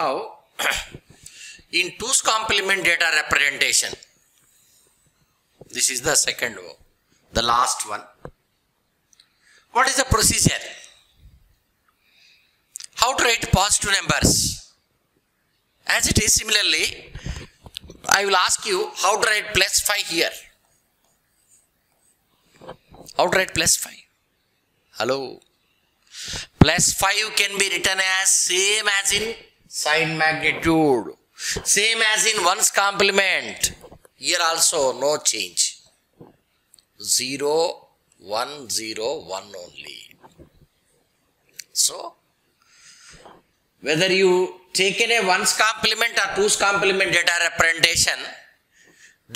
Now, in 2's complement data representation, this is the second one, the last one. What is the procedure? How to write positive numbers? As it is, similarly, I will ask you how to write plus 5 here. How to write plus 5? Hello? Plus 5 can be written as same as in sign magnitude, same as in 1's complement. Here also no change. 0, 1, 0, 1 only. So, whether you taken a 1's complement or 2's complement data representation,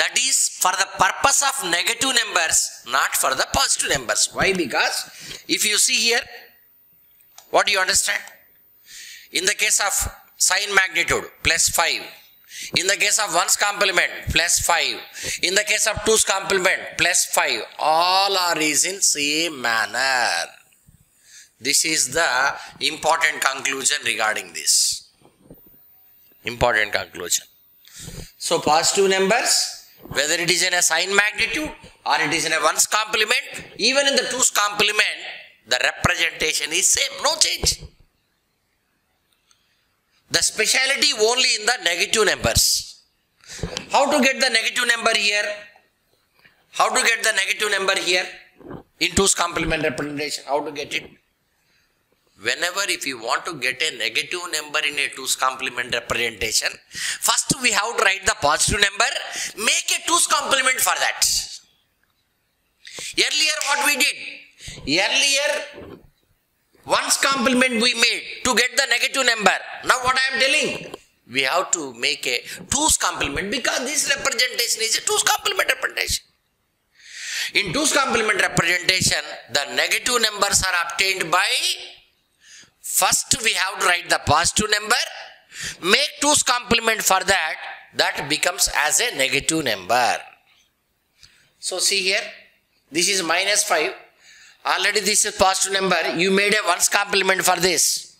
that is for the purpose of negative numbers, not for the positive numbers. Why? Because if you see here, what do you understand? In the case of sign magnitude, plus 5. In the case of 1's complement, plus 5. In the case of 2's complement, plus 5. All are is in same manner. This is the important conclusion regarding this. Important conclusion. So, positive numbers, whether it is in a sign magnitude or it is in a 1's complement, even in the 2's complement, the representation is same, no change. The speciality only in the negative numbers. How to get the negative number here? How to get the negative number here? In 2's complement representation, how to get it? Whenever if you want to get a negative number in a 2's complement representation, first we have to write the positive number, make a 2's complement for that. Earlier what we did? Earlier 1's complement we made to get the negative number. Now what I am telling? We have to make a 2's complement because this representation is a 2's complement representation. In 2's complement representation, the negative numbers are obtained by first, we have to write the positive number, make 2's complement for that, that becomes as a negative number. So, see here, this is minus 5, already this is positive number, you made a 1's complement for this.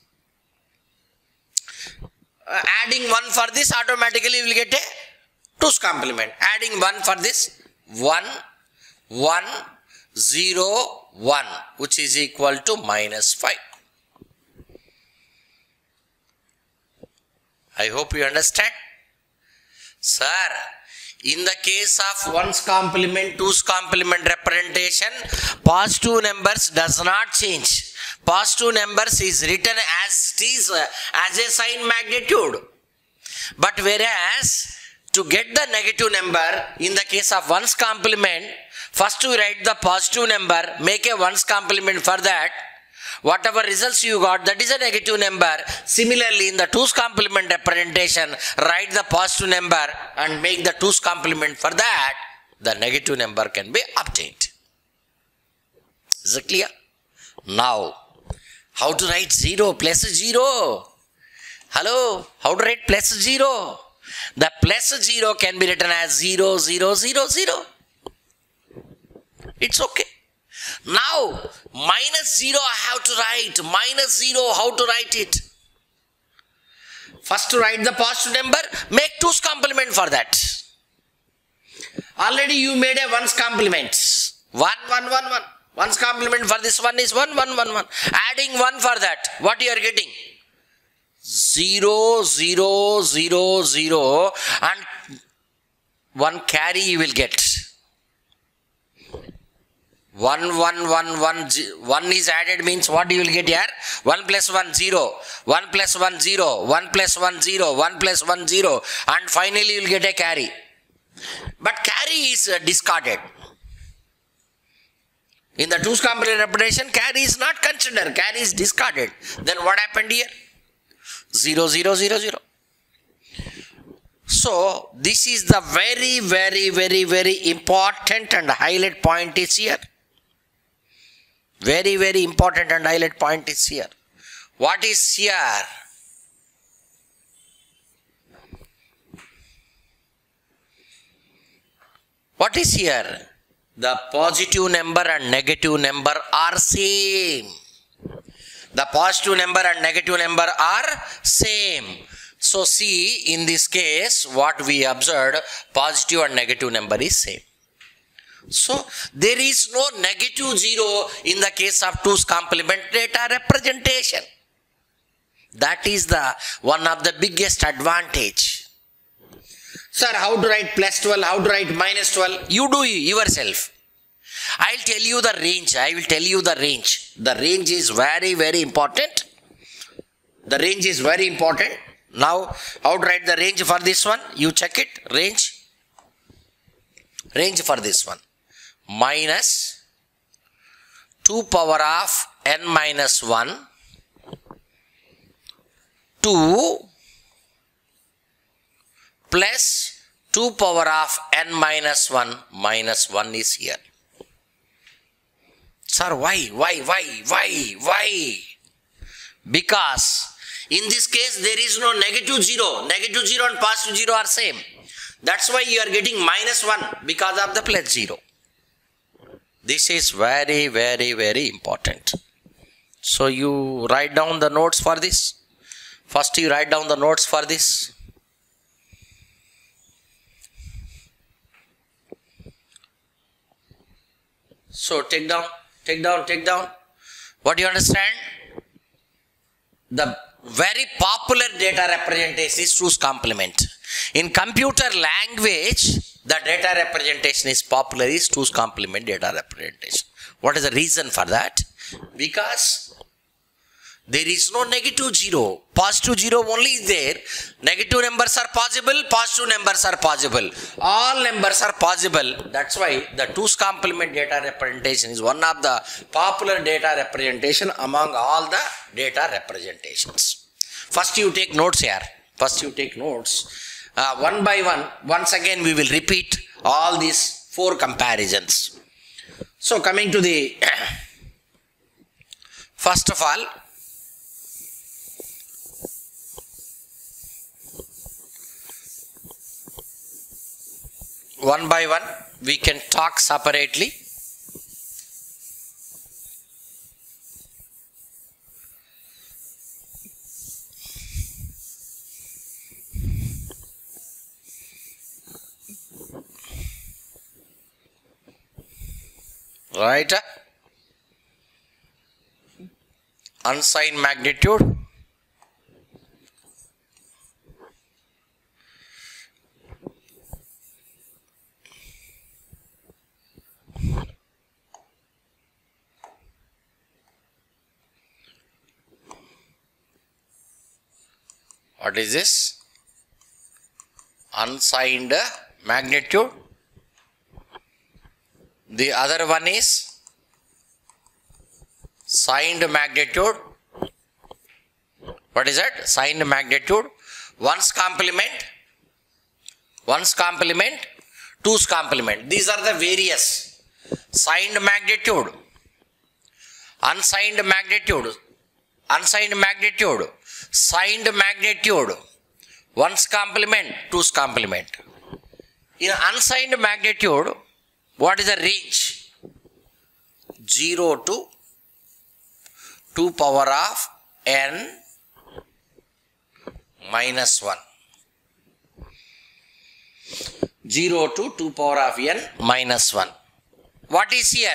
Adding 1 for this, automatically you will get a 2's complement. Adding 1 for this, 1, 1, 0, 1, which is equal to minus 5. I hope you understand. Sir, in the case of 1's complement, 2's complement representation, positive numbers does not change. Positive numbers is written as it is, as a sign magnitude. But whereas, to get the negative number, in the case of 1's complement, first we write the positive number, make a 1's complement for that. Whatever results you got, that is a negative number. Similarly, in the 2's complement representation, write the positive number and make the 2's complement for that. The negative number can be obtained. Is it clear? Now, how to write 0 plus 0? Hello? How to write plus 0? The plus 0 can be written as 0, 0, 0, 0. It's okay. Now, minus 0 I have to write. Minus 0, how to write it? First write the positive number, make 2's complement for that. Already you made a 1's complement. 1, 1, 1, 1. 1's complement for this one is 1, 1, 1, 1. Adding 1 for that, what you are getting? 0, 0, 0, 0 and 1 carry you will get. 1, 1, 1, 1, 1 is added means what you will get here? 1 plus 1, 0, 1 plus 1, 0, 1 plus 1, 0, 1 plus 1, 0 and finally you will get a carry. But carry is discarded. In the 2's complement representation, carry is not considered, carry is discarded. Then what happened here? 0, 0, 0, 0. So, this is the very important and highlight point is here. Very important and highlight point is here. What is here? What is here? The positive number and negative number are same. The positive number and negative number are same. So see, in this case, what we observed, positive and negative number is same. So there is no negative zero in the case of 2's complement data representation. That is the one of the biggest advantage. Sir, how to write plus 12? How to write minus 12? You do yourself. I'll tell you the range. I will tell you the range. The range is very, very important. The range is very important. Now, how to write the range for this one? You check it. Range. Range for this one. Minus 2 power of n minus 1 to plus 2 power of n minus 1. Minus 1 is here. Sir, why? Because in this case, there is no negative 0. Negative 0 and positive 0 are same. That's why you are getting minus 1 because of the plus 0. This is very, very, very important. So you write down the notes for this. First you write down the notes for this. So take down. What do you understand? The very popular data representation is 2's complement. In computer language, the data representation is popular is 2's complement data representation. What is the reason for that? Because there is no negative 0. Positive 0 only is there. Negative numbers are possible. Positive numbers are possible. All numbers are possible. That's why the 2's complement data representation is one of the popular data representation among all the data representations. First you take notes here. First you take notes. One by one, once again we will repeat all these 4 comparisons. So coming to the... First of all, one by one, we can talk separately. Right? Unsigned magnitude. What is this? Unsigned magnitude. The other one is signed magnitude. What is that? Signed magnitude. 1's complement, 2's complement. These are the various signed magnitude, unsigned magnitude, unsigned magnitude, signed magnitude, 1's complement, 2's complement. In unsigned magnitude, what is the range? 0 to 2 power of n minus 1. 0 to 2 power of n minus 1. What is here?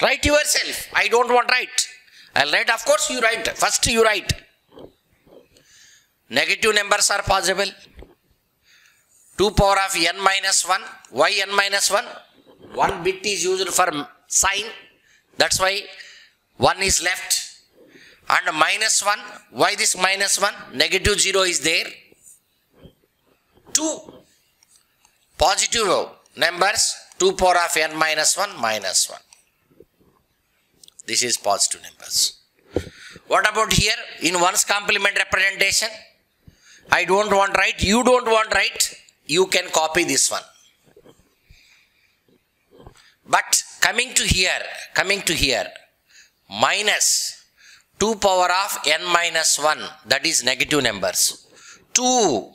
Write yourself. I don't want to write. I'll write, of course you write. First you write. Negative numbers are possible. 2 power of n minus 1. Why n minus 1? 1 bit is used for sign. That's why 1 is left. And minus 1. Why this minus 1? Negative 0 is there. 2 positive numbers. 2 power of n minus 1 minus 1. This is positive numbers. What about here? In 1's complement representation, I don't want right. You don't want right. You can copy this one. But coming to here, minus 2 power of n minus 1. That is negative numbers. 2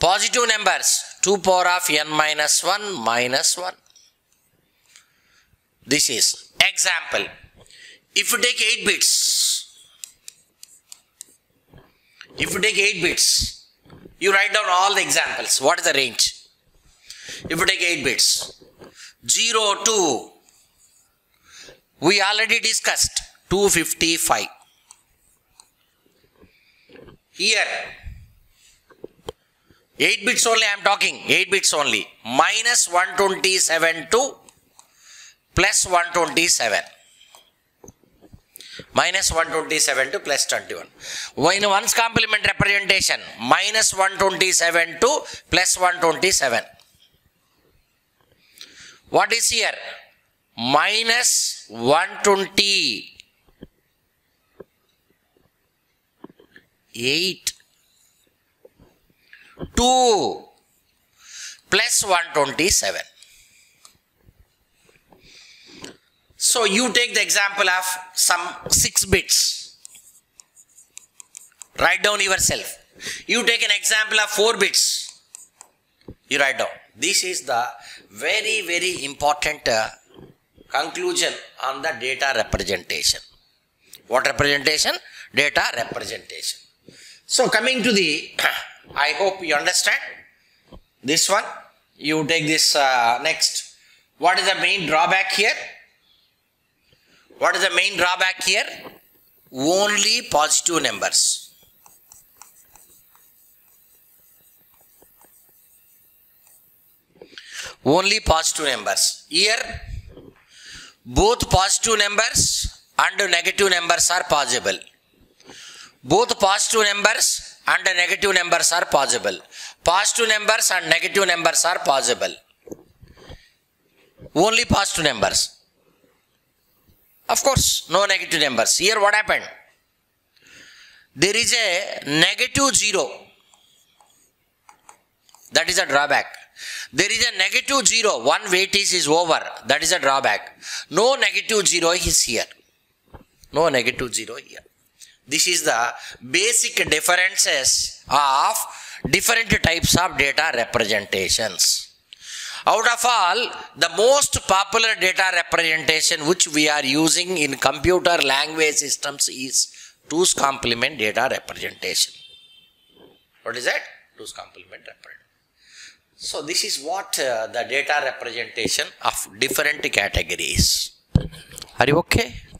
positive numbers. 2 power of n minus 1 minus 1. This is example. If you take 8 bits, If you take 8 bits, you write down all the examples. What is the range? If you take 8 bits, 0 to, we already discussed, 255. Here, 8 bits only I am talking, 8 bits only, minus 127 to plus 127. Minus 127 to plus 21. When one's complement representation, minus 127 to plus 127. What is here? Minus 128 to plus 127. So you take the example of some 6 bits. Write down yourself. You take an example of 4 bits. You write down. This is the very, very important conclusion on the data representation. What representation? Data representation. So coming to the, I hope you understand this one. You take this next. What is the main drawback here? What is the main drawback here? Only positive numbers. Only positive numbers. Here, both positive numbers and negative numbers are possible. Both positive numbers and negative numbers are possible. Positive numbers and negative numbers are possible. Only positive numbers. Of course, no negative numbers. Here what happened? There is a negative 0. That is a drawback. There is a negative 0. One weightage is over. That is a drawback. No negative 0 is here. No negative 0 here. This is the basic differences of different types of data representations. Out of all, the most popular data representation which we are using in computer language systems is 2's complement data representation. What is that? 2's complement representation. So this is what the data representation of different categories. Are you okay?